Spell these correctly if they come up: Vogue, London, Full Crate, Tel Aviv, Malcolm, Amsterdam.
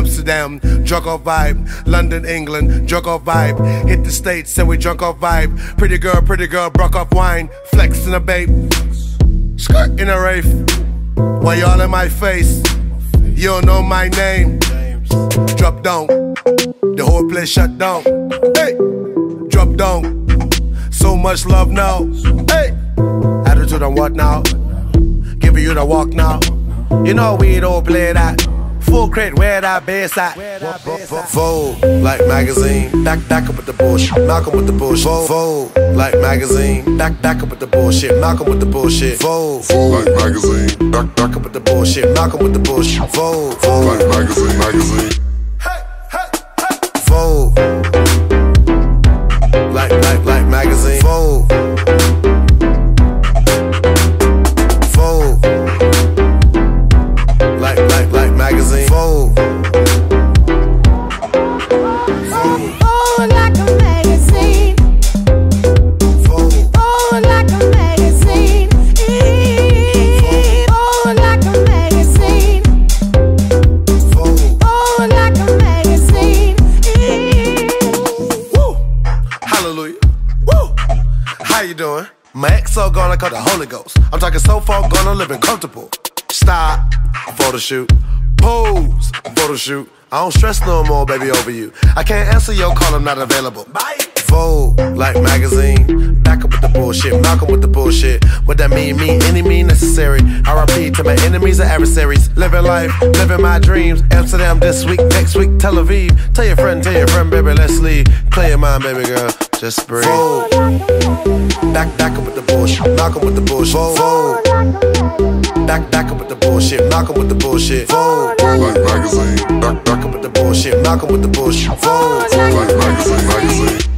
Amsterdam, drunk off vibe. London, England, drunk off vibe. Hit the States and we drunk off vibe. Pretty girl, broke off wine. Flex in a babe, skirt in a rafe. Why y'all in my face? You don't know my name. Drop down, the whole place shut down. Hey, drop down, so much love now. Hey, attitude on what now? Giving you the walk now. You know we don't play that. Full crate, where that bass at? Vogue, like magazine. Back up with the bullshit. Malcolm with the bullshit. Vogue, like magazine. Back up with the bullshit. Malcolm with the bullshit. Vogue, like magazine. Back up with the bullshit. Malcolm with the bullshit. Vogue, like magazine. Hey, hey, hey. Vogue, like magazine. Vogue. My ex so gone, I caught the Holy Ghost. I'm talking so far gone, I'm living comfortable. Stop, photo shoot. Pose, photo shoot. I don't stress no more, baby, over you. I can't answer your call, I'm not available. Bye. Vogue, like magazine. Back up with the bullshit, Malcolm with the bullshit. What that mean? Mean any mean necessary. R.I.P. to my enemies and adversaries. Living life, living my dreams. Amsterdam this week, next week, Tel Aviv. Tell your friend, baby, let's leave. Play your mind, baby girl. Just breathe. Vogue. Back up with the bullshit. Malcolm with the bullshit. Vogue. Back up with the bullshit. Malcolm with the bullshit. Vogue. Like magazine. Back up with the bullshit. Malcolm with the bullshit. Vogue. Like magazine.